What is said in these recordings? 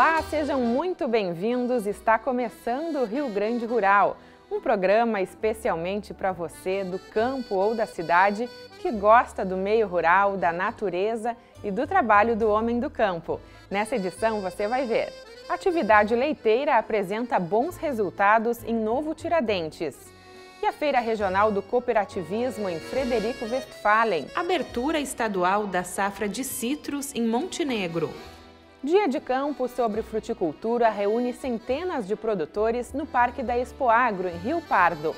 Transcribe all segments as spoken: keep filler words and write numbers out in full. Olá, sejam muito bem-vindos. Está começando o Rio Grande Rural, um programa especialmente para você do campo ou da cidade que gosta do meio rural, da natureza e do trabalho do homem do campo. Nessa edição você vai ver: atividade leiteira apresenta bons resultados em Novo Tiradentes. E a Feira Regional do Cooperativismo em Frederico Westphalen. Abertura estadual da safra de citros em Montenegro. Dia de campo sobre fruticultura reúne centenas de produtores no Parque da Expoagro, em Rio Pardo.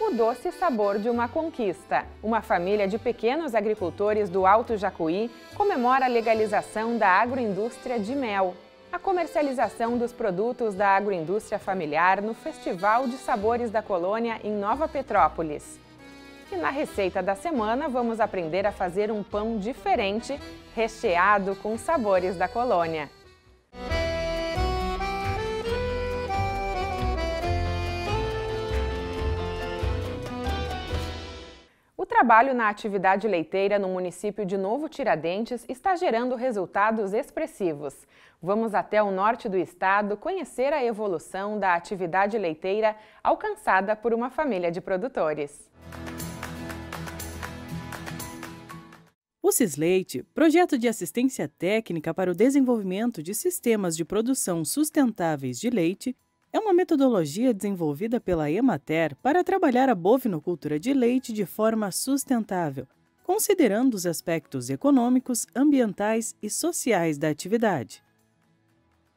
O doce sabor de uma conquista. Uma família de pequenos agricultores do Alto Jacuí comemora a legalização da agroindústria de mel. A comercialização dos produtos da agroindústria familiar no Festival de Sabores da Colônia em Nova Petrópolis. E na receita da semana vamos aprender a fazer um pão diferente, recheado com sabores da colônia. O trabalho na atividade leiteira no município de Novo Tiradentes está gerando resultados expressivos. Vamos até o norte do estado conhecer a evolução da atividade leiteira alcançada por uma família de produtores. O Cisleite, projeto de assistência técnica para o desenvolvimento de sistemas de produção sustentáveis de leite, é uma metodologia desenvolvida pela EMATER para trabalhar a bovinocultura de leite de forma sustentável, considerando os aspectos econômicos, ambientais e sociais da atividade.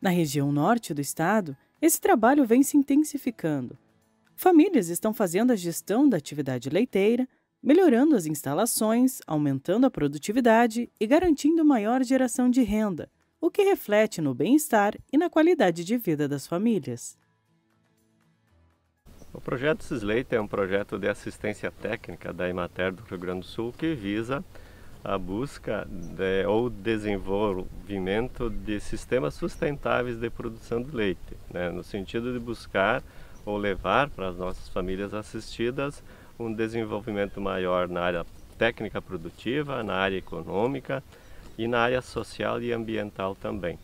Na região norte do estado, esse trabalho vem se intensificando. Famílias estão fazendo a gestão da atividade leiteira, melhorando as instalações, aumentando a produtividade e garantindo maior geração de renda, o que reflete no bem-estar e na qualidade de vida das famílias. O projeto Cisleite é um projeto de assistência técnica da EMATER do Rio Grande do Sul que visa a busca de, ou desenvolvimento de sistemas sustentáveis de produção de leite, né, no sentido de buscar ou levar para as nossas famílias assistidas um desenvolvimento maior na área técnica produtiva, na área econômica e na área social e ambiental também.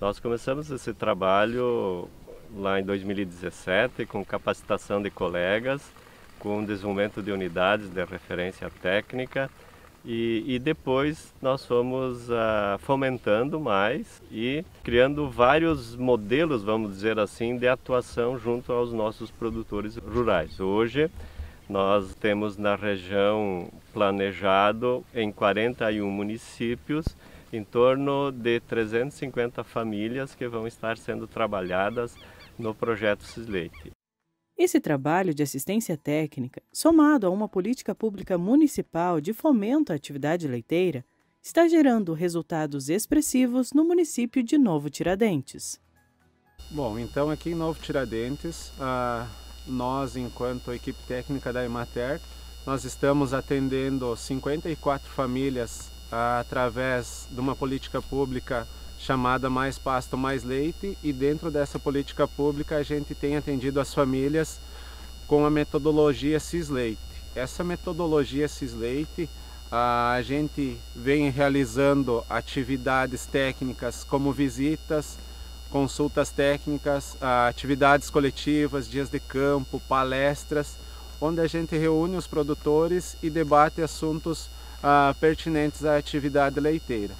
Nós começamos esse trabalho lá em dois mil e dezessete, com capacitação de colegas, com desenvolvimento de unidades de referência técnica e, e depois nós fomos ah, fomentando mais e criando vários modelos, vamos dizer assim, de atuação junto aos nossos produtores rurais. Hoje nós temos na região planejado em quarenta e um municípios em torno de trezentas e cinquenta famílias que vão estar sendo trabalhadas no projeto Cisleite. Esse trabalho de assistência técnica, somado a uma política pública municipal de fomento à atividade leiteira, está gerando resultados expressivos no município de Novo Tiradentes. Bom, então aqui em Novo Tiradentes, a nós, enquanto equipe técnica da EMATER, nós estamos atendendo cinquenta e quatro famílias ah, através de uma política pública chamada Mais Pasto, Mais Leite, e dentro dessa política pública a gente tem atendido as famílias com a metodologia Cisleite. Essa metodologia Cisleite, ah, a gente vem realizando atividades técnicas como visitas, consultas técnicas, atividades coletivas, dias de campo, palestras, onde a gente reúne os produtores e debate assuntos uh, pertinentes à atividade leiteira.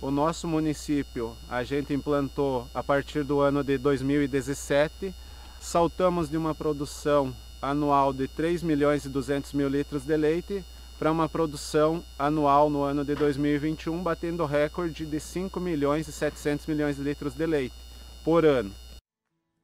O nosso município, a gente implantou a partir do ano de dois mil e dezessete, saltamos de uma produção anual de três milhões e duzentos mil litros de leite para uma produção anual no ano de dois mil e vinte e um, batendo o recorde de cinco milhões e setecentos milhões de litros de leite por ano.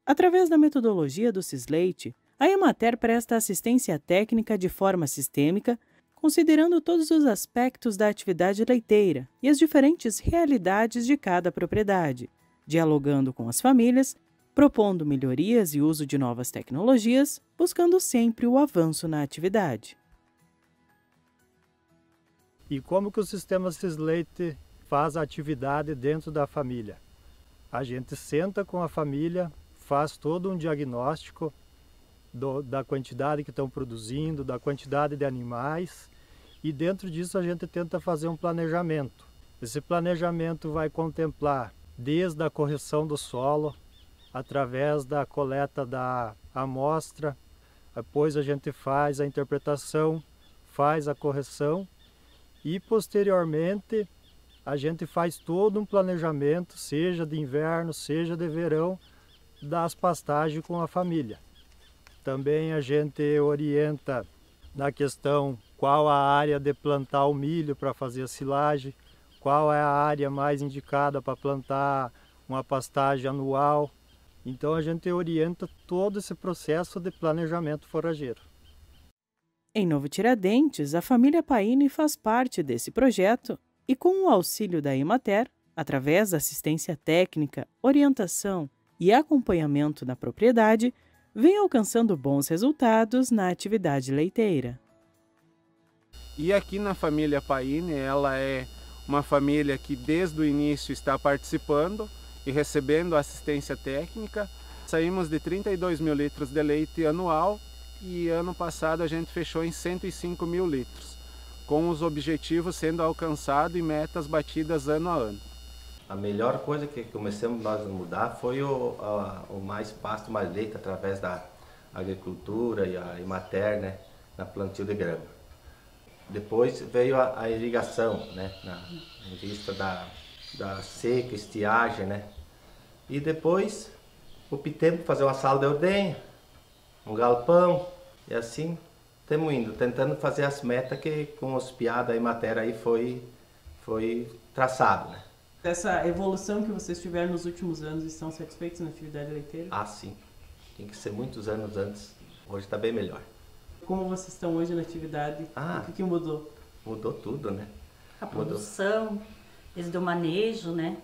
Através da metodologia do Cisleite, a EMATER presta assistência técnica de forma sistêmica, considerando todos os aspectos da atividade leiteira e as diferentes realidades de cada propriedade, dialogando com as famílias, propondo melhorias e uso de novas tecnologias, buscando sempre o avanço na atividade. E como que o sistema Cisleite faz a atividade dentro da família? A gente senta com a família, faz todo um diagnóstico do, da quantidade que estão produzindo, da quantidade de animais, e dentro disso a gente tenta fazer um planejamento. Esse planejamento vai contemplar desde a correção do solo, através da coleta da amostra, depois a gente faz a interpretação, faz a correção e posteriormente a gente faz todo um planejamento, seja de inverno, seja de verão, das pastagens com a família. Também a gente orienta na questão qual a área de plantar o milho para fazer a silagem, qual é a área mais indicada para plantar uma pastagem anual. Então a gente orienta todo esse processo de planejamento forageiro. Em Novo Tiradentes, a família Paine faz parte desse projeto e, com o auxílio da EMATER, através da assistência técnica, orientação e acompanhamento na propriedade, vem alcançando bons resultados na atividade leiteira. E aqui na família Paine, ela é uma família que desde o início está participando e recebendo assistência técnica. Saímos de trinta e dois mil litros de leite anual e ano passado a gente fechou em cento e cinco mil litros, com os objetivos sendo alcançados e metas batidas ano a ano. A melhor coisa que começamos nós a mudar foi o, a, o mais pasto, mais leite, através da agricultura e a EMATER, né, na plantio de grama. Depois veio a, a irrigação, né, na, em vista da... da seca, estiagem, né? E depois optei por fazer uma sala de ordenha, um galpão, e assim estamos indo, tentando fazer as metas que com os piadas e matéria aí foi, foi traçado, né? Essa evolução que vocês tiveram nos últimos anos, estão satisfeitos na atividade leiteira? Ah, sim. Tem que ser muitos anos antes. Hoje está bem melhor. Como vocês estão hoje na atividade? Ah, o que mudou? Mudou tudo, né? A produção... Mudou. Desde o manejo, né?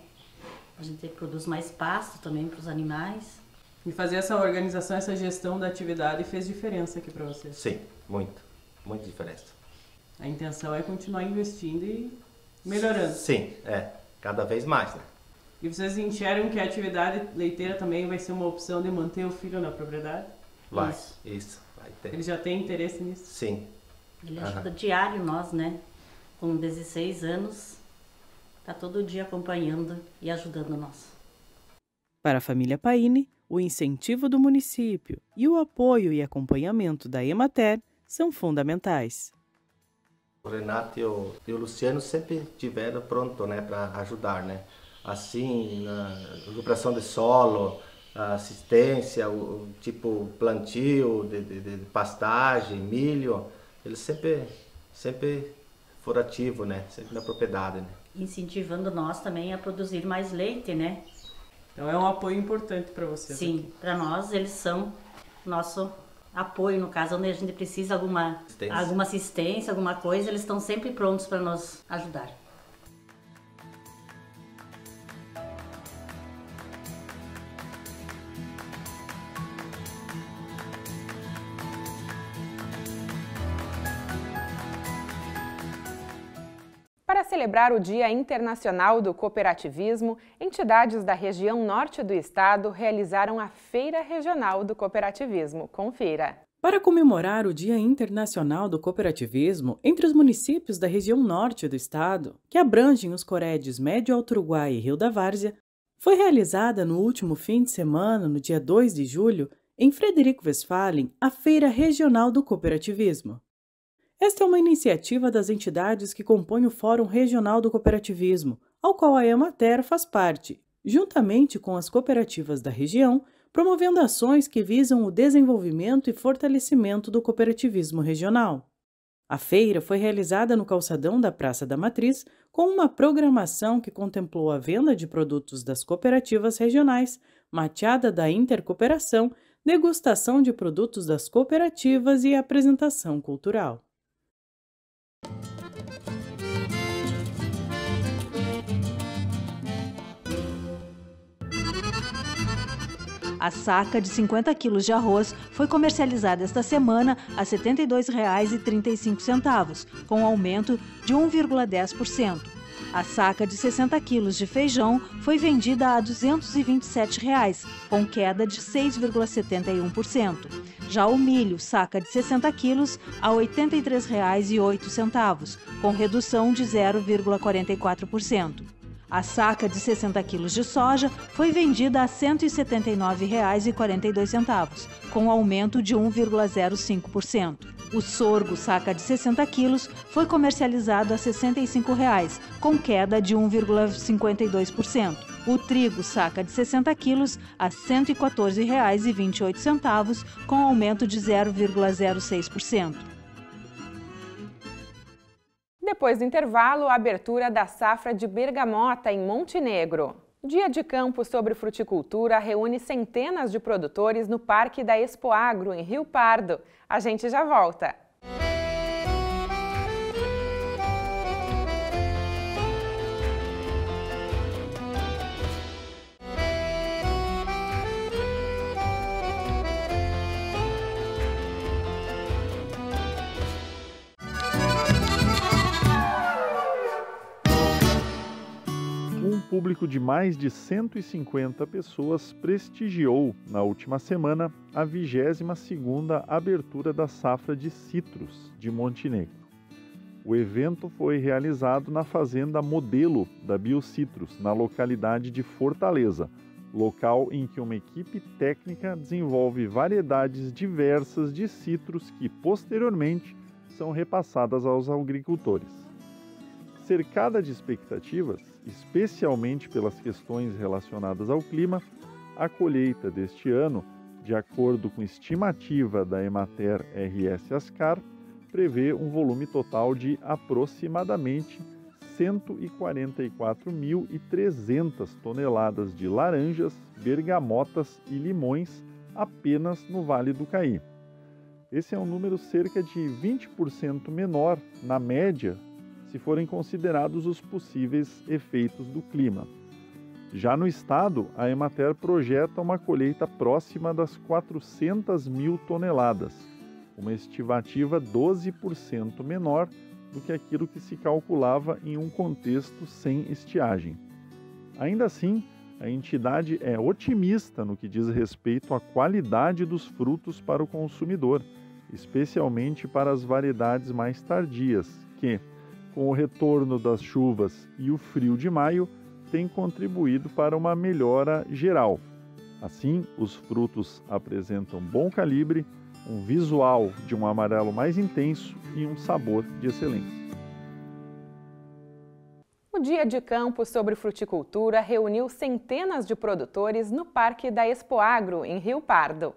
A gente produz mais pasto também para os animais. E fazer essa organização, essa gestão da atividade fez diferença aqui para vocês? Sim, muito. Muita diferença. A intenção é continuar investindo e melhorando? Sim, é. Cada vez mais, né? E vocês enxergam que a atividade leiteira também vai ser uma opção de manter o filho na propriedade? Vai, isso. isso vai ter. Ele já tem interesse nisso? Sim. Ele ajuda uhum. diário nós, né? Com dezesseis anos... Está todo dia acompanhando e ajudando nós. Para a família Paine, o incentivo do município e o apoio e acompanhamento da EMATER são fundamentais. O Renato e o, e o Luciano sempre tiveram pronto, né, para ajudar, né? Assim, na recuperação de solo, a assistência, o, o tipo plantio, de, de, de pastagem, milho, eles sempre, sempre foram ativos, né? Sempre na propriedade, né? Incentivando nós também a produzir mais leite, né? Então é um apoio importante para vocês. Sim, para nós eles são nosso apoio, no caso, onde a gente precisa alguma assistência, alguma, assistência, alguma coisa, eles estão sempre prontos para nos ajudar. Para celebrar o Dia Internacional do Cooperativismo, entidades da região norte do estado realizaram a Feira Regional do Cooperativismo. Confira! Para comemorar o Dia Internacional do Cooperativismo entre os municípios da região norte do estado, que abrangem os coredes Médio Alto Uruguai e Rio da Várzea, foi realizada no último fim de semana, no dia dois de julho, em Frederico Westphalen, a Feira Regional do Cooperativismo. Esta é uma iniciativa das entidades que compõem o Fórum Regional do Cooperativismo, ao qual a EMATER faz parte, juntamente com as cooperativas da região, promovendo ações que visam o desenvolvimento e fortalecimento do cooperativismo regional. A feira foi realizada no calçadão da Praça da Matriz, com uma programação que contemplou a venda de produtos das cooperativas regionais, mateada da intercooperação, degustação de produtos das cooperativas e apresentação cultural. A saca de cinquenta quilos de arroz foi comercializada esta semana a setenta e dois reais e trinta e cinco centavos, com aumento de um vírgula dez por cento. A saca de sessenta quilos de feijão foi vendida a duzentos e vinte e sete reais, com queda de seis vírgula setenta e um por cento. Já o milho, saca de sessenta quilos, a oitenta e três reais e oito centavos, com redução de zero vírgula quarenta e quatro por cento. A saca de sessenta quilos de soja foi vendida a cento e setenta e nove reais e quarenta e dois centavos, com aumento de um vírgula zero cinco por cento. O sorgo, saca de sessenta quilos, foi comercializado a sessenta e cinco reais, com queda de um vírgula cinquenta e dois por cento. O trigo, saca de sessenta quilos, a cento e quatorze reais e vinte e oito centavos, com aumento de zero vírgula zero seis por cento. Depois do intervalo, a abertura da safra de bergamota em Montenegro. Dia de campo sobre fruticultura reúne centenas de produtores no Parque da Expoagro, em Rio Pardo. A gente já volta! Público de mais de cento e cinquenta pessoas prestigiou, na última semana, a vigésima segunda abertura da safra de citros de Montenegro. O evento foi realizado na fazenda modelo da Bio Citros, na localidade de Fortaleza, local em que uma equipe técnica desenvolve variedades diversas de citros que, posteriormente, são repassadas aos agricultores. Cercada de expectativas, especialmente pelas questões relacionadas ao clima, a colheita deste ano, de acordo com estimativa da EMATER R S Ascar, prevê um volume total de aproximadamente cento e quarenta e quatro mil e trezentas toneladas de laranjas, bergamotas e limões apenas no Vale do Caí. Esse é um número cerca de vinte por cento menor, na média, se forem considerados os possíveis efeitos do clima. Já no estado, a EMATER projeta uma colheita próxima das quatrocentas mil toneladas, uma estimativa doze por cento menor do que aquilo que se calculava em um contexto sem estiagem. Ainda assim, a entidade é otimista no que diz respeito à qualidade dos frutos para o consumidor, especialmente para as variedades mais tardias, que, com o retorno das chuvas e o frio de maio, tem contribuído para uma melhora geral. Assim, os frutos apresentam bom calibre, um visual de um amarelo mais intenso e um sabor de excelência. O Dia de Campo sobre Fruticultura reuniu centenas de produtores no Parque da Expoagro, em Rio Pardo.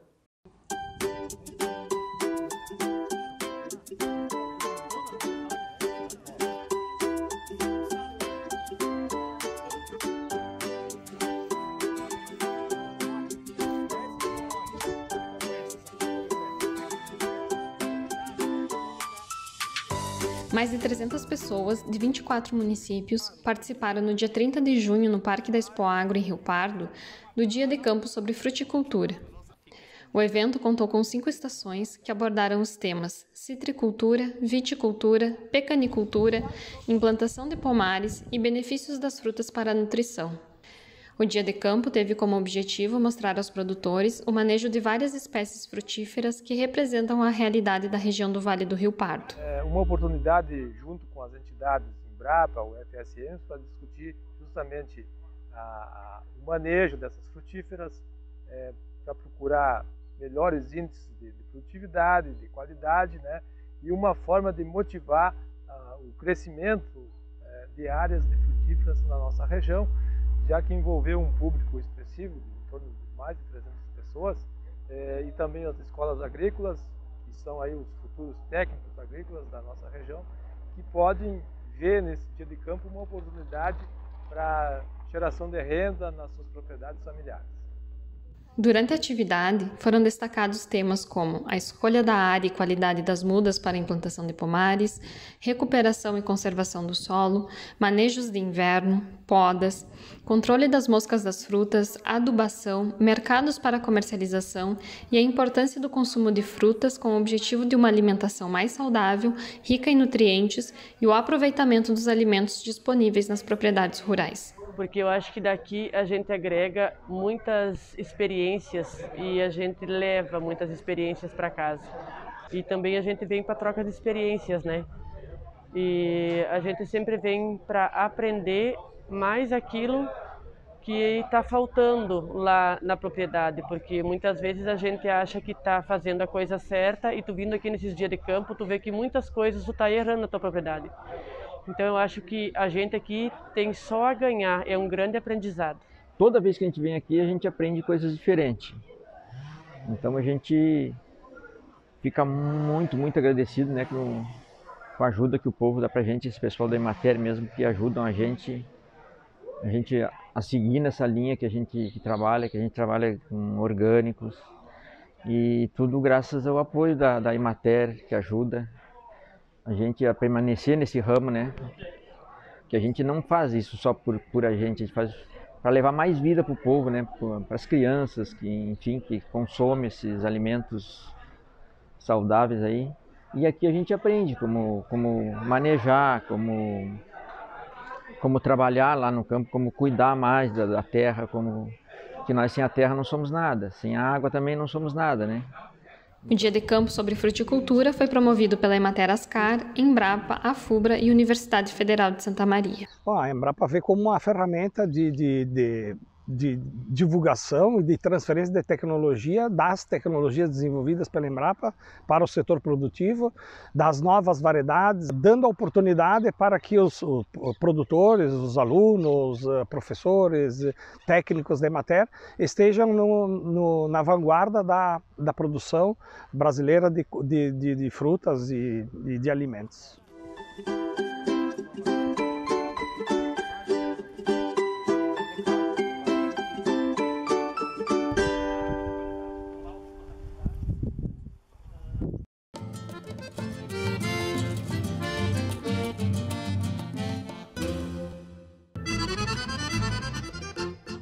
Mais de trezentas pessoas de vinte e quatro municípios participaram no dia trinta de junho no Parque da Expoagro, em Rio Pardo, do Dia de Campo sobre Fruticultura. O evento contou com cinco estações que abordaram os temas citricultura, viticultura, pecanicultura, implantação de pomares e benefícios das frutas para a nutrição. O Dia de Campo teve como objetivo mostrar aos produtores o manejo de várias espécies frutíferas que representam a realidade da região do Vale do Rio Pardo. É uma oportunidade, junto com as entidades Embrapa, U F S M, para discutir justamente a, o manejo dessas frutíferas, é, para procurar melhores índices de, de produtividade, de qualidade, né, e uma forma de motivar a, o crescimento é, de áreas de frutíferas na nossa região, já que envolveu um público expressivo, em torno de mais de trezentas pessoas, eh, e também as escolas agrícolas, que são aí os futuros técnicos agrícolas da nossa região, que podem ver nesse dia de campo uma oportunidade para geração de renda nas suas propriedades familiares. Durante a atividade, foram destacados temas como a escolha da área e qualidade das mudas para implantação de pomares, recuperação e conservação do solo, manejos de inverno, podas, controle das moscas das frutas, adubação, mercados para comercialização e a importância do consumo de frutas com o objetivo de uma alimentação mais saudável, rica em nutrientes e o aproveitamento dos alimentos disponíveis nas propriedades rurais. Porque eu acho que daqui a gente agrega muitas experiências e a gente leva muitas experiências para casa. E também a gente vem para troca de experiências, né? E a gente sempre vem para aprender mais aquilo que está faltando lá na propriedade, porque muitas vezes a gente acha que está fazendo a coisa certa e tu vindo aqui nesses dias de campo, tu vê que muitas coisas tu está errando na tua propriedade. Então eu acho que a gente aqui tem só a ganhar, é um grande aprendizado. Toda vez que a gente vem aqui, a gente aprende coisas diferentes. Então a gente fica muito, muito agradecido, né, com a ajuda que o povo dá pra gente, esse pessoal da EMATER mesmo, que ajudam a gente, a gente a seguir nessa linha que a gente que trabalha, que a gente trabalha com orgânicos, e tudo graças ao apoio da, da EMATER, que ajuda a gente a permanecer nesse ramo, né? Que a gente não faz isso só por, por a gente, a gente faz para levar mais vida para o povo, né? Para as crianças que, enfim, que consomem esses alimentos saudáveis aí. E aqui a gente aprende como, como manejar, como, como trabalhar lá no campo, como cuidar mais da, da terra, como que nós sem a terra não somos nada, sem a água também não somos nada, né? O Dia de Campo sobre Fruticultura foi promovido pela EMATER Ascar, Embrapa, Afubra e Universidade Federal de Santa Maria. Bom, a Embrapa vê como uma ferramenta de, de, de, de divulgação e de transferência de tecnologia, das tecnologias desenvolvidas pela Embrapa para o setor produtivo, das novas variedades, dando a oportunidade para que os, os produtores, os alunos, professores, técnicos da EMATER estejam no, no, na vanguarda da da produção brasileira de, de, de, de frutas e de, de alimentos.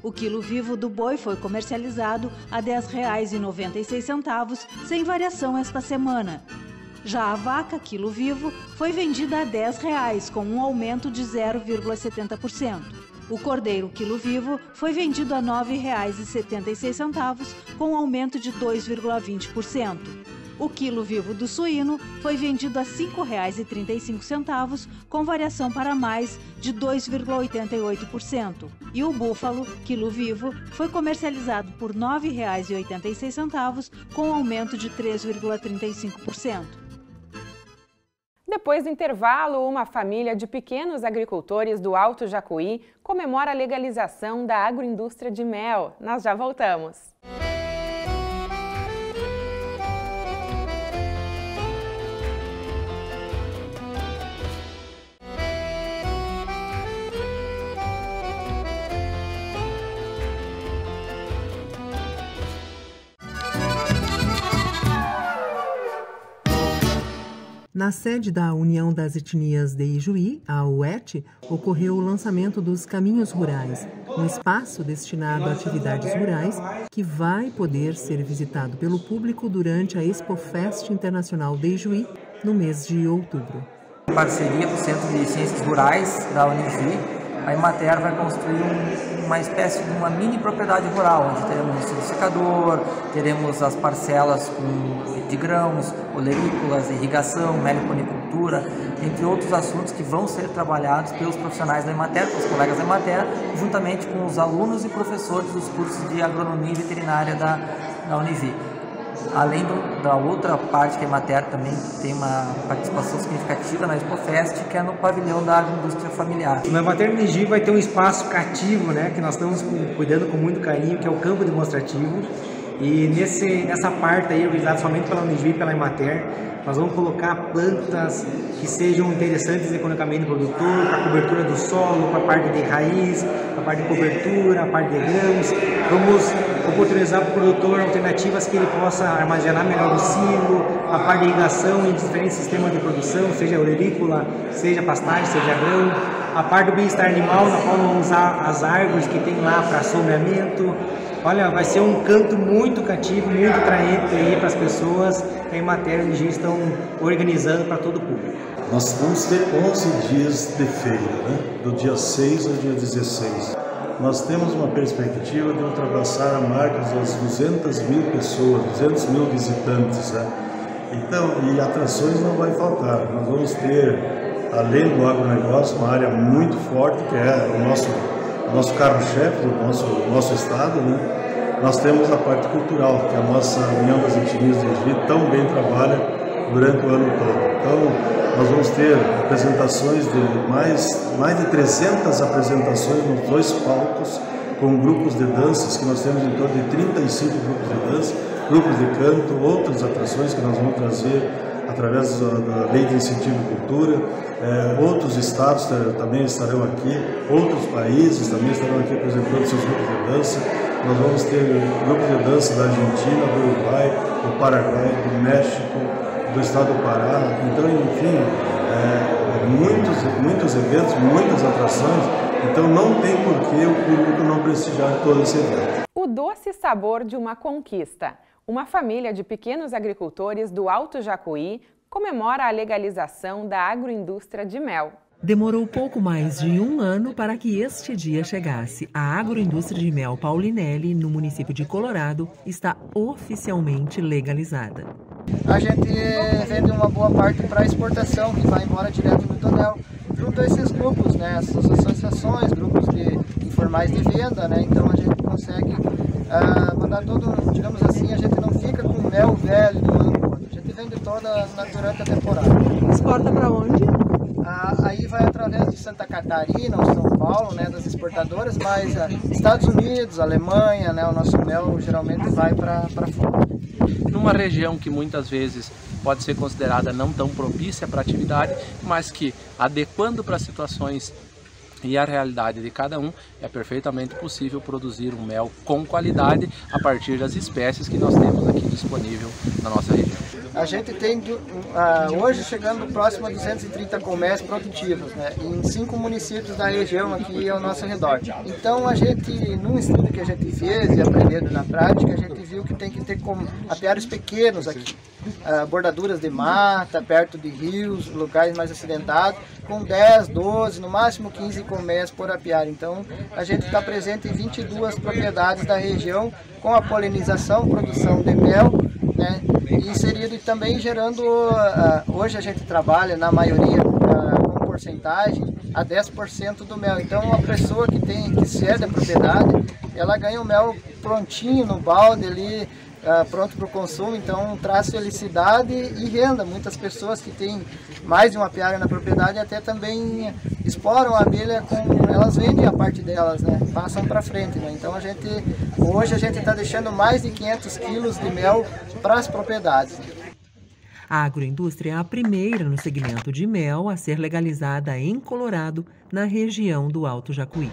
O quilo vivo do boi foi comercializado a dez reais e noventa e seis centavos, sem variação esta semana. Já a vaca quilo vivo foi vendida a dez reais, com um aumento de zero vírgula setenta por cento. O cordeiro quilo vivo foi vendido a nove reais e setenta e seis centavos, com um aumento de dois vírgula vinte por cento. O quilo vivo do suíno foi vendido a cinco reais e trinta e cinco centavos, com variação para mais de dois vírgula oitenta e oito por cento. E o búfalo, quilo vivo, foi comercializado por nove reais e oitenta e seis centavos, com aumento de três vírgula trinta e cinco por cento. Depois do intervalo, uma família de pequenos agricultores do Alto Jacuí comemora a legalização da agroindústria de mel. Nós já voltamos. Na sede da União das Etnias de Ijuí, a U E T, ocorreu o lançamento dos Caminhos Rurais, um espaço destinado a atividades rurais que vai poder ser visitado pelo público durante a ExpoFest Internacional de Ijuí, no mês de outubro. Em parceria com o Centro de Ciências Rurais da Unijuí, a EMATER vai construir um, uma espécie de uma mini propriedade rural, onde teremos o secador, teremos as parcelas com... de grãos, olerícolas, irrigação, meliponicultura, entre outros assuntos que vão ser trabalhados pelos profissionais da EMATER, pelos colegas da EMATER, juntamente com os alunos e professores dos cursos de agronomia e veterinária da, da Univi. Além do, da outra parte que a EMATER também tem uma participação significativa na ExpoFest, que é no pavilhão da agroindústria familiar. Na EMATER Unigi vai ter um espaço cativo, né, que nós estamos cuidando com muito carinho, que é o campo demonstrativo. E nesse, nessa parte aí, organizada somente pela Univi e pela EMATER, nós vamos colocar plantas que sejam interessantes economicamente para o produtor, para a cobertura do solo, para a parte de raiz, para a parte de cobertura, a parte de grãos. Vamos oportunizar para o produtor alternativas que ele possa armazenar melhor o silo, a parte de irrigação em diferentes sistemas de produção, seja olerícola, seja pastagem, seja grão. A parte do bem-estar animal, na qual vamos usar as árvores que tem lá para assombramento. Olha, vai ser um canto muito cativo, muito atraente aí para as pessoas. A EMATER Unigi estão organizando para todo o público. Nós vamos ter onze dias de feira, né? Do dia seis ao dia dezesseis. Nós temos uma perspectiva de ultrapassar a marca das duzentas mil pessoas, duzentos mil visitantes. Né? Então, e atrações não vai faltar. Nós vamos ter além do agronegócio, uma área muito forte, que é o nosso, nosso carro-chefe do nosso, nosso estado, né? Nós temos a parte cultural, que a nossa União das Etnias de Ijuí tão bem trabalha durante o ano todo. Então, nós vamos ter apresentações de mais, mais de trezentas apresentações nos dois palcos, com grupos de danças, que nós temos em torno de trinta e cinco grupos de dança, grupos de canto, outras atrações que nós vamos trazer através da Lei de Incentivo à Cultura. É, outros estados também estarão aqui, outros países também estarão aqui apresentando seus grupos de dança. Nós vamos ter grupos de dança da Argentina, do Uruguai, do Paraguai, do México, do estado do Pará. Então, enfim, é, muitos, muitos eventos, muitas atrações. Então, não tem por que o público não prestigiar todo esse evento. O doce sabor de uma conquista. Uma família de pequenos agricultores do Alto Jacuí comemora a legalização da agroindústria de mel. Demorou pouco mais de um ano para que este dia chegasse. A agroindústria de mel Paulinelli, no município de Colorado, está oficialmente legalizada. A gente vende uma boa parte para exportação, que vai embora direto do tonel. Junto a esses grupos, né, essas associações, grupos de informais de venda, né, então a gente consegue uh, mandar todo, digamos assim, a gente não fica com mel velho do ano, a gente vende toda na, durante a temporada. Exporta para onde? Uh, aí vai através de Santa Catarina ou São Paulo, né, das exportadoras, mas uh, Estados Unidos, Alemanha, né, o nosso mel geralmente vai para fora. Numa região que muitas vezes pode ser considerada não tão propícia para a atividade, mas que, adequando para as situações e a realidade de cada um, é perfeitamente possível produzir um mel com qualidade a partir das espécies que nós temos aqui disponível na nossa região. A gente tem uh, hoje chegando próximo a duzentos e trinta comércios produtivos, né, em cinco municípios da região aqui ao nosso redor. Então a gente, num estudo que a gente fez e aprendendo na prática, a gente viu que tem que ter com apiários pequenos aqui, uh, bordaduras de mata, perto de rios, locais mais acidentados, com dez, doze, no máximo quinze comércios por apiário. Então a gente está presente em vinte e duas propriedades da região com a polinização, produção de mel, né, inserido e também gerando, uh, hoje a gente trabalha na maioria uh, com porcentagem a dez por cento do mel. Então uma pessoa que tem que cede a propriedade, ela ganha o mel prontinho no balde ali, Uh, pronto para o consumo, então traz felicidade e renda. Muitas pessoas que têm mais de uma apiário na propriedade até também exploram a abelha, com, elas vendem a parte delas, né? Passam para frente, né? Então a gente, hoje a gente está deixando mais de quinhentos quilos de mel para as propriedades. A agroindústria é a primeira no segmento de mel a ser legalizada em Colorado, na região do Alto Jacuí.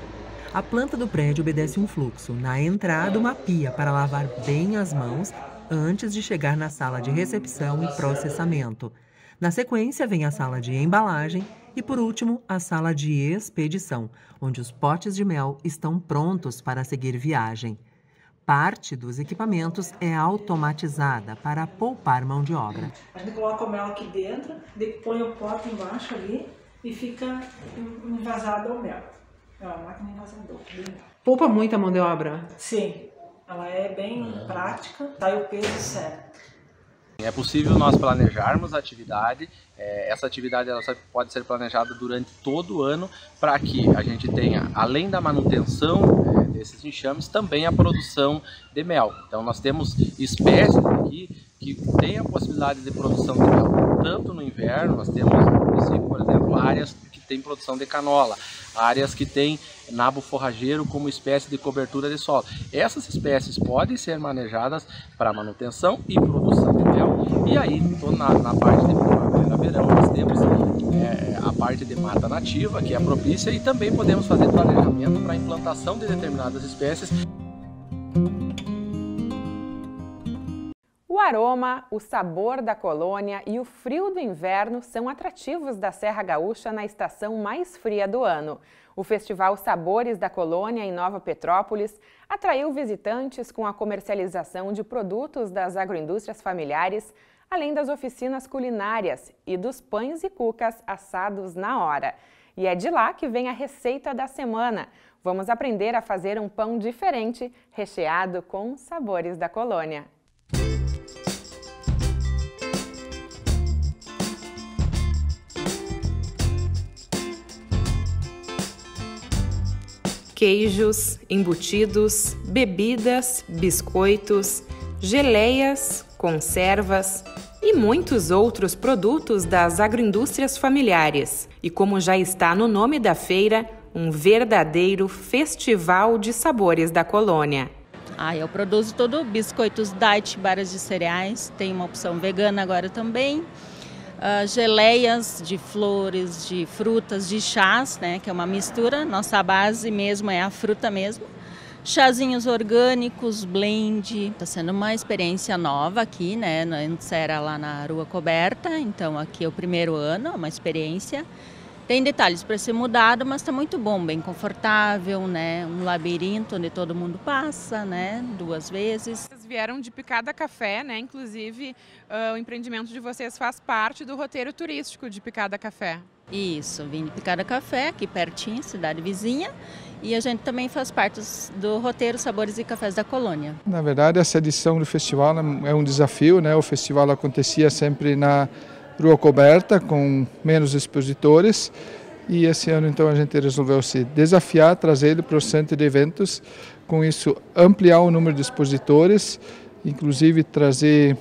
A planta do prédio obedece um fluxo. Na entrada, uma pia para lavar bem as mãos antes de chegar na sala de recepção e processamento. Na sequência, vem a sala de embalagem e, por último, a sala de expedição, onde os potes de mel estão prontos para seguir viagem. Parte dos equipamentos é automatizada para poupar mão de obra. A gente coloca o mel aqui dentro, põe o pote embaixo ali e fica envasado o mel. É uma máquina envasadora. Poupa muito a mão de obra? Sim, ela é bem é. prática, sai o peso certo. É possível nós planejarmos a atividade, essa atividade ela pode ser planejada durante todo o ano para que a gente tenha, além da manutenção desses enxames, também a produção de mel. Então nós temos espécies aqui que têm a possibilidade de produção de mel, tanto no inverno, nós temos, por exemplo, áreas tem produção de canola, áreas que tem nabo forrageiro como espécie de cobertura de solo. Essas espécies podem ser manejadas para manutenção e produção de mel. E aí, então, na, na parte de primavera-verão, nós temos é, a parte de mata nativa, que é propícia, e também podemos fazer planejamento para a implantação de determinadas espécies. O aroma, o sabor da colônia e o frio do inverno são atrativos da Serra Gaúcha na estação mais fria do ano. O Festival Sabores da Colônia, em Nova Petrópolis, atraiu visitantes com a comercialização de produtos das agroindústrias familiares, além das oficinas culinárias e dos pães e cucas assados na hora. E é de lá que vem a receita da semana. Vamos aprender a fazer um pão diferente, recheado com sabores da colônia. queijos, embutidos, bebidas, biscoitos, geleias, conservas e muitos outros produtos das agroindústrias familiares. E como já está no nome da feira, um verdadeiro festival de sabores da colônia. Ah, eu produzo todo biscoitos diet, barras de cereais, tem uma opção vegana agora também. Uh, geleias de flores, de frutas, de chás, né, que é uma mistura, nossa base mesmo é a fruta mesmo. Chazinhos orgânicos, blend, está sendo uma experiência nova aqui, né, antes era lá na Rua Coberta, então aqui é o primeiro ano, é uma experiência. Tem detalhes para ser mudado, mas está muito bom, bem confortável, né? Um labirinto onde todo mundo passa, né? Duas vezes. Vocês vieram de Picada Café, né? Inclusive, uh, o empreendimento de vocês faz parte do roteiro turístico de Picada Café. Isso, vim de Picada Café, aqui pertinho, cidade vizinha. E a gente também faz parte do roteiro Sabores e Cafés da Colônia. Na verdade, essa edição do festival é um desafio, né? O festival acontecia sempre na Rua Coberta, com menos expositores, e esse ano então a gente resolveu se desafiar, trazer ele para o centro de eventos, com isso ampliar o número de expositores, inclusive trazer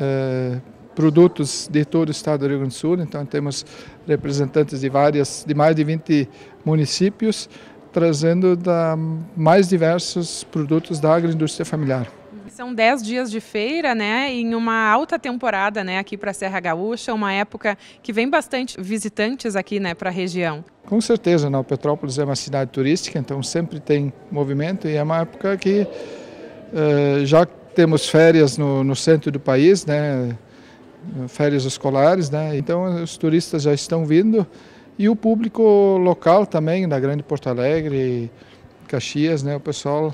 eh, produtos de todo o estado do Rio Grande do Sul. Então temos representantes de, várias, de mais de vinte municípios, trazendo da, mais diversos produtos da agroindústria familiar. São dez dias de feira, né, em uma alta temporada, né, aqui para a Serra Gaúcha, uma época que vem bastante visitantes aqui, né, para a região. Com certeza, Nova Petrópolis é uma cidade turística, então sempre tem movimento e é uma época que eh, já temos férias no, no centro do país, né, férias escolares, né, então os turistas já estão vindo e o público local também, da Grande Porto Alegre, Caxias, né, o pessoal...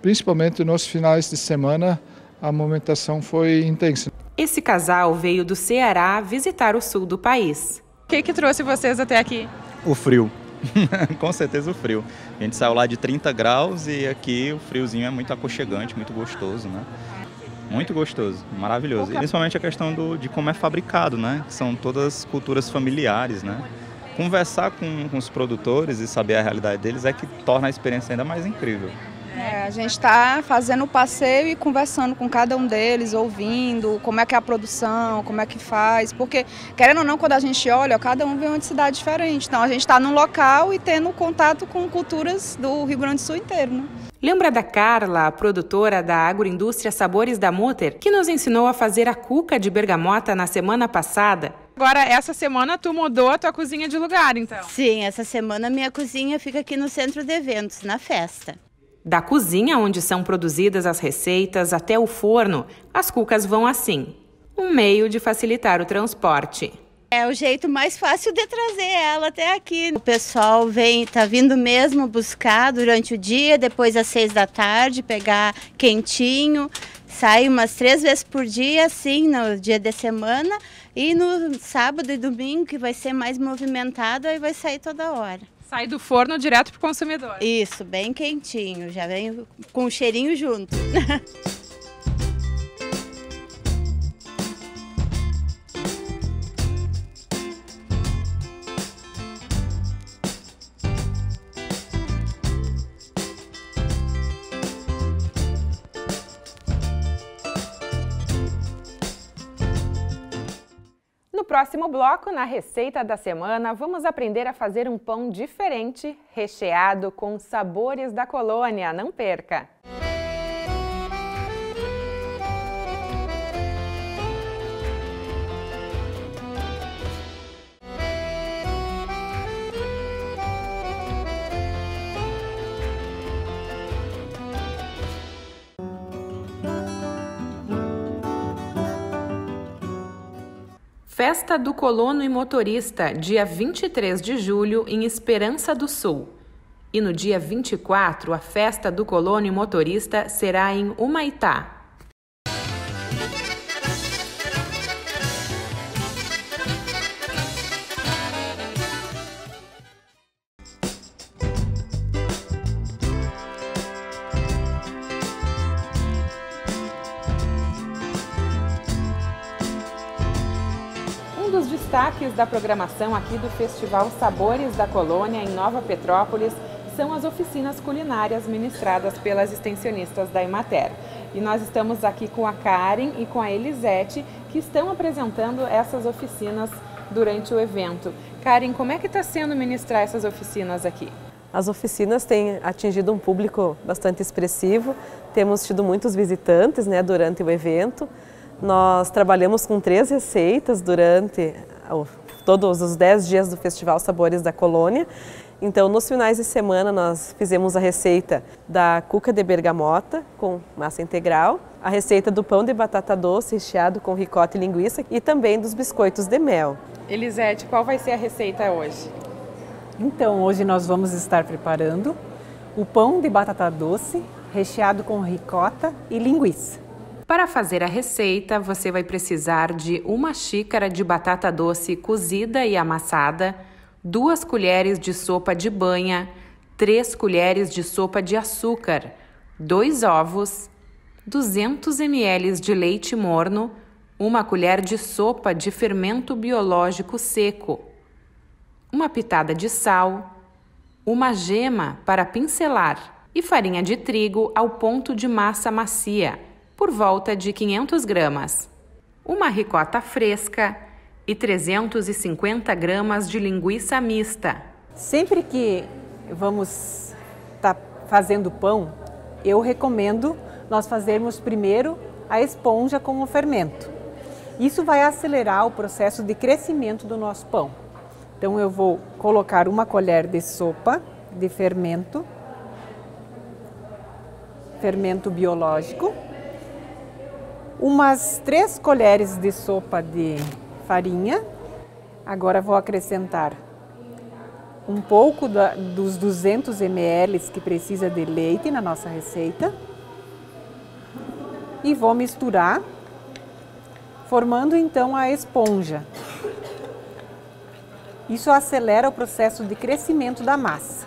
Principalmente nos finais de semana, a movimentação foi intensa. Esse casal veio do Ceará visitar o sul do país. O que que trouxe vocês até aqui? O frio. Com certeza o frio. A gente saiu lá de trinta graus e aqui o friozinho é muito aconchegante, muito gostoso, né? Muito gostoso, maravilhoso. E principalmente a questão do, de como é fabricado, né? São todas culturas familiares, né? Conversar com, com os produtores e saber a realidade deles é que torna a experiência ainda mais incrível. É, a gente está fazendo o passeio e conversando com cada um deles, ouvindo como é que é a produção, como é que faz, porque querendo ou não, quando a gente olha, cada um vem de uma cidade diferente. Então a gente está num local e tendo contato com culturas do Rio Grande do Sul inteiro, né? Lembra da Carla, a produtora da agroindústria Sabores da Mutter, que nos ensinou a fazer a cuca de bergamota na semana passada? Agora, essa semana, tu mudou a tua cozinha de lugar, então? Sim, essa semana minha cozinha fica aqui no centro de eventos, na festa. Da cozinha, onde são produzidas as receitas, até o forno, as cucas vão assim. Um meio de facilitar o transporte. É o jeito mais fácil de trazer ela até aqui. O pessoal vem, tá vindo mesmo buscar durante o dia, depois às seis da tarde, pegar quentinho. Sai umas três vezes por dia, assim, no dia de semana. E no sábado e domingo, que vai ser mais movimentado, aí vai sair toda hora. Sai do forno direto para o consumidor. Isso, bem quentinho, já vem com o cheirinho junto. No próximo bloco, na receita da semana, vamos aprender a fazer um pão diferente, recheado com sabores da colônia. Não perca! Festa do Colono e Motorista, dia vinte e três de julho, em Esperança do Sul. E no dia vinte e quatro, a Festa do Colono e Motorista será em Umaitá. Destaques da programação aqui do Festival Sabores da Colônia em Nova Petrópolis são as oficinas culinárias ministradas pelas extensionistas da EMATER. E nós estamos aqui com a Karen e com a Elisete, que estão apresentando essas oficinas durante o evento. Karen, como é que está sendo ministrar essas oficinas aqui? As oficinas têm atingido um público bastante expressivo, temos tido muitos visitantes, né, durante o evento. Nós trabalhamos com três receitas durante todos os dez dias do Festival Sabores da Colônia. Então, nos finais de semana, nós fizemos a receita da cuca de bergamota com massa integral, a receita do pão de batata doce recheado com ricota e linguiça e também dos biscoitos de mel. Elisete, qual vai ser a receita hoje? Então, hoje nós vamos estar preparando o pão de batata doce recheado com ricota e linguiça. Para fazer a receita, você vai precisar de uma xícara de batata doce cozida e amassada, duas colheres de sopa de banha, três colheres de sopa de açúcar, dois ovos, duzentos mililitros de leite morno, uma colher de sopa de fermento biológico seco, uma pitada de sal, uma gema para pincelar e farinha de trigo ao ponto de massa macia, por volta de quinhentas gramas, uma ricota fresca e trezentas e cinquenta gramas de linguiça mista. Sempre que vamos estar fazendo pão, eu recomendo nós fazermos primeiro a esponja com o fermento. Isso vai acelerar o processo de crescimento do nosso pão. Então eu vou colocar uma colher de sopa de fermento, fermento biológico, umas três colheres de sopa de farinha. Agora vou acrescentar um pouco da, dos duzentos mililitros que precisa de leite na nossa receita e vou misturar, formando então a esponja. Isso acelera o processo de crescimento da massa.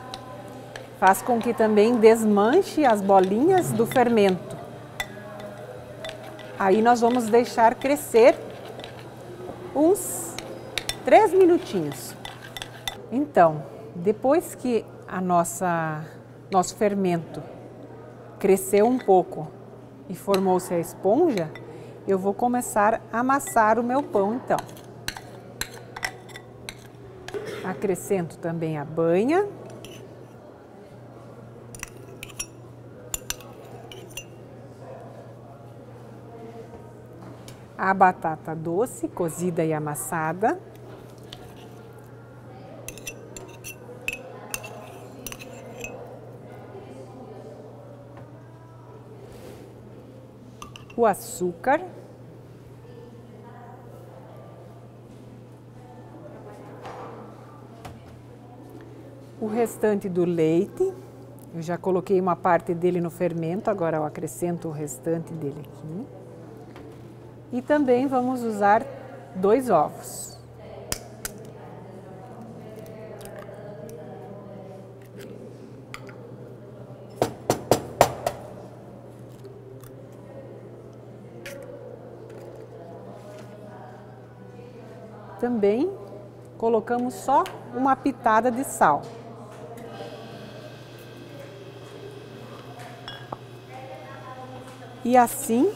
Faz com que também desmanche as bolinhas do fermento. Aí nós vamos deixar crescer uns três minutinhos. Então, depois que a nossa nosso fermento cresceu um pouco e formou-se a esponja, eu vou começar a amassar o meu pão então. Acrescento também a banha. A batata doce, cozida e amassada. O açúcar. O restante do leite, eu já coloquei uma parte dele no fermento, agora eu acrescento o restante dele aqui. E também vamos usar dois ovos. Também colocamos só uma pitada de sal. E assim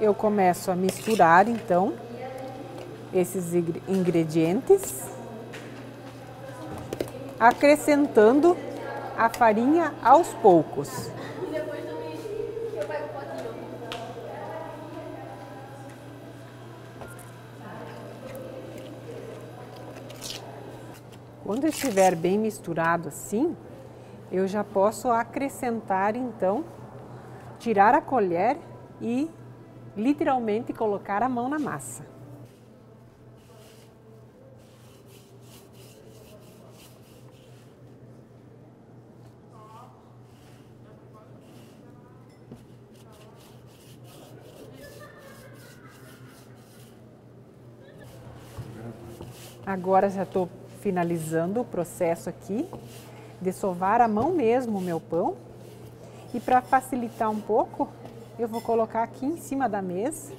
eu começo a misturar então esses ingredientes, acrescentando a farinha aos poucos. Quando estiver bem misturado assim, eu já posso acrescentar então, tirar a colher e literalmente colocar a mão na massa. Agora já estou finalizando o processo aqui de sovar à mão mesmo o meu pão. E para facilitar um pouco, eu vou colocar aqui em cima da mesa.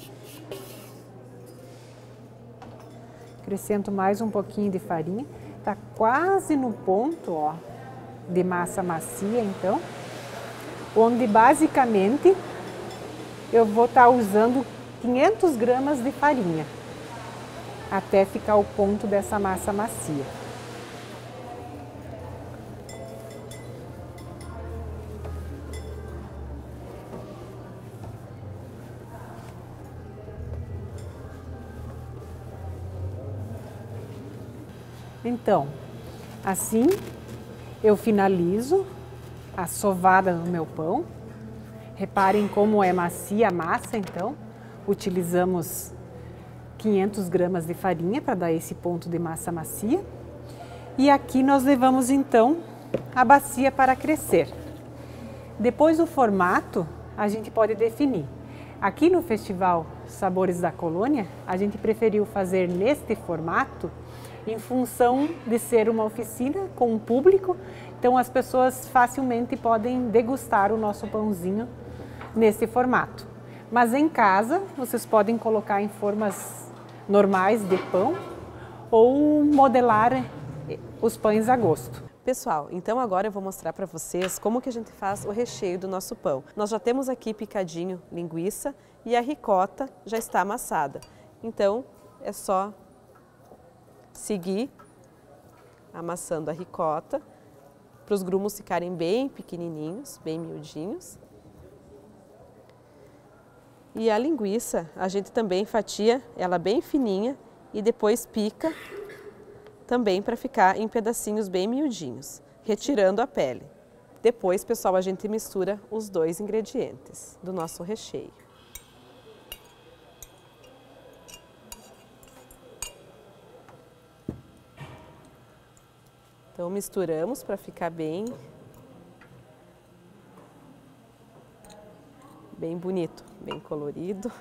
Acrescento mais um pouquinho de farinha. Tá quase no ponto, ó. de massa macia, então, onde basicamente eu vou estar usando quinhentas gramas de farinha até ficar o ponto dessa massa macia. Então, assim eu finalizo a sovada no meu pão. Reparem como é macia a massa, então. Utilizamos quinhentas gramas de farinha para dar esse ponto de massa macia. E aqui nós levamos, então, a bacia para crescer. Depois o formato a gente pode definir. Aqui no Festival Sabores da Colônia, a gente preferiu fazer neste formato em função de ser uma oficina com o público. Então as pessoas facilmente podem degustar o nosso pãozinho nesse formato. Mas em casa, vocês podem colocar em formas normais de pão ou modelar os pães a gosto. Pessoal, então agora eu vou mostrar para vocês como que a gente faz o recheio do nosso pão. Nós já temos aqui picadinho linguiça e a ricota já está amassada. Então é só seguir amassando a ricota para os grumos ficarem bem pequenininhos, bem miudinhos. E a linguiça, a gente também fatia ela bem fininha e depois pica também para ficar em pedacinhos bem miudinhos, retirando a pele. Depois, pessoal, a gente mistura os dois ingredientes do nosso recheio. Então misturamos para ficar bem, bem bonito, bem colorido.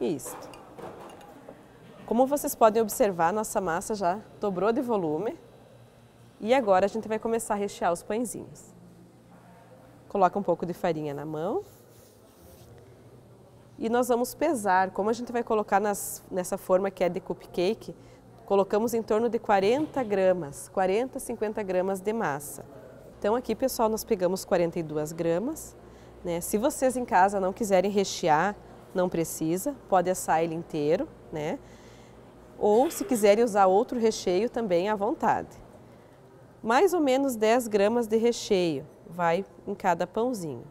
Isto. Como vocês podem observar, nossa massa já dobrou de volume. E agora a gente vai começar a rechear os pãezinhos. Coloca um pouco de farinha na mão. E nós vamos pesar, como a gente vai colocar nas, nessa forma que é de cupcake, colocamos em torno de quarenta gramas, quarenta, cinquenta gramas de massa. Então aqui, pessoal, nós pegamos quarenta e duas gramas, né? Se vocês em casa não quiserem rechear, não precisa, pode assar ele inteiro, né? Ou se quiserem usar outro recheio também à vontade. Mais ou menos dez gramas de recheio vai em cada pãozinho.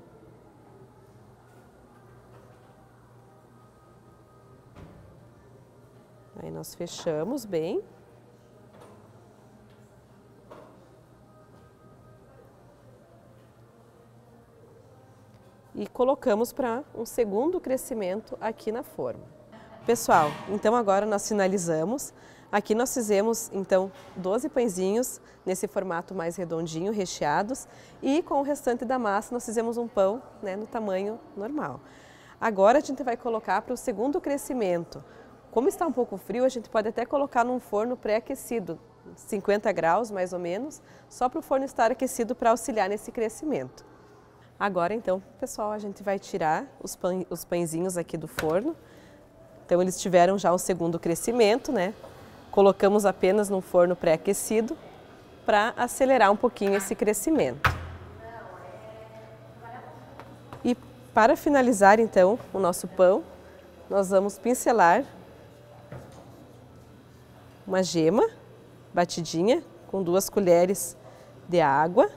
Aí nós fechamos bem. E colocamos para um segundo crescimento aqui na forma. Pessoal, então agora nós finalizamos. Aqui nós fizemos então doze pãezinhos nesse formato mais redondinho, recheados. E com o restante da massa nós fizemos um pão, né, no tamanho normal. Agora a gente vai colocar para o segundo crescimento. Como está um pouco frio, a gente pode até colocar num forno pré-aquecido, cinquenta graus mais ou menos, só para o forno estar aquecido para auxiliar nesse crescimento. Agora então, pessoal, a gente vai tirar os, pan, os pãezinhos aqui do forno. Então eles tiveram já um segundo crescimento, né? Colocamos apenas num forno pré-aquecido para acelerar um pouquinho esse crescimento. E para finalizar então o nosso pão, nós vamos pincelar uma gema batidinha com duas colheres de água.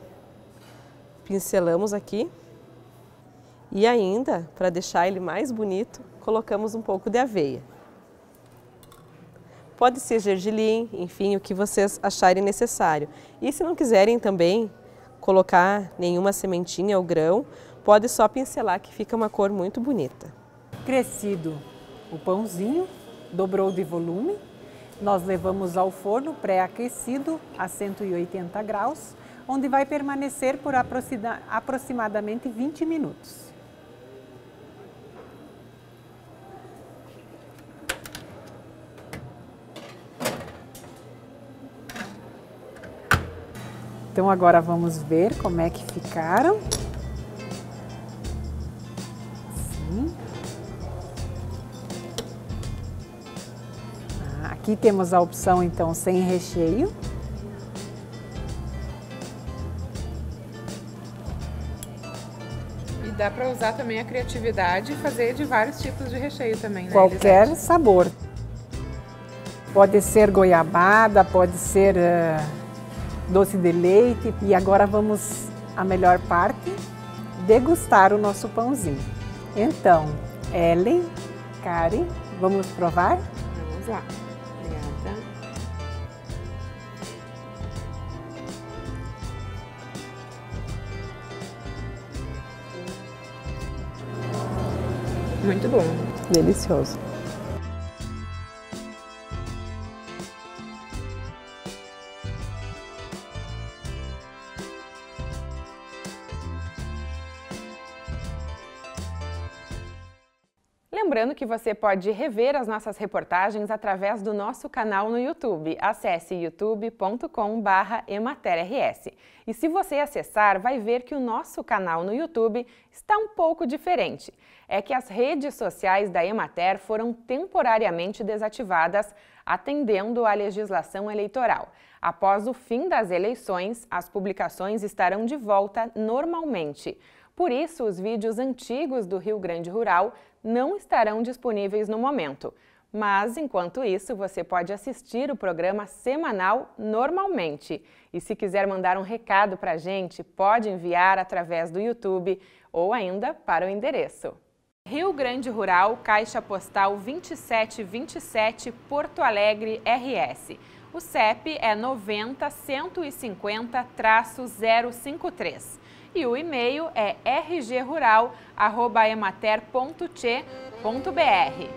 Pincelamos aqui e ainda, para deixar ele mais bonito, colocamos um pouco de aveia. Pode ser gergelim, enfim, o que vocês acharem necessário. E se não quiserem também colocar nenhuma sementinha ou grão, pode só pincelar que fica uma cor muito bonita. Crescido o pãozinho, dobrou de volume, nós levamos ao forno pré-aquecido a cento e oitenta graus, onde vai permanecer por aproximadamente vinte minutos. Então agora vamos ver como é que ficaram. Assim. Aqui temos a opção então sem recheio. E dá para usar também a criatividade e fazer de vários tipos de recheio também, né? Qualquer sabor. Pode ser goiabada, pode ser uh, doce de leite. E agora vamos à melhor parte, degustar o nosso pãozinho. Então, Ellen, Karen, vamos provar? Vamos lá. Obrigada. Muito bom. Delicioso. Lembrando que você pode rever as nossas reportagens através do nosso canal no YouTube. Acesse youtube ponto com barra emater ponto rs. E se você acessar, vai ver que o nosso canal no YouTube está um pouco diferente. É que as redes sociais da Emater foram temporariamente desativadas, atendendo à legislação eleitoral. Após o fim das eleições, as publicações estarão de volta normalmente. Por isso, os vídeos antigos do Rio Grande Rural não estarão disponíveis no momento. Mas, enquanto isso, você pode assistir o programa semanal normalmente. E se quiser mandar um recado para a gente, pode enviar através do YouTube ou ainda para o endereço. Rio Grande Rural, Caixa Postal dois sete dois sete, Porto Alegre, R S. O C E P é nove zero zero um cinco zero traço zero cinco três. E o e-mail é r g rural arroba emater ponto t e ponto b r.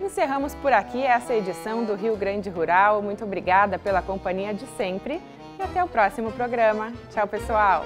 Encerramos por aqui essa edição do Rio Grande Rural. Muito obrigada pela companhia de sempre e até o próximo programa. Tchau, pessoal!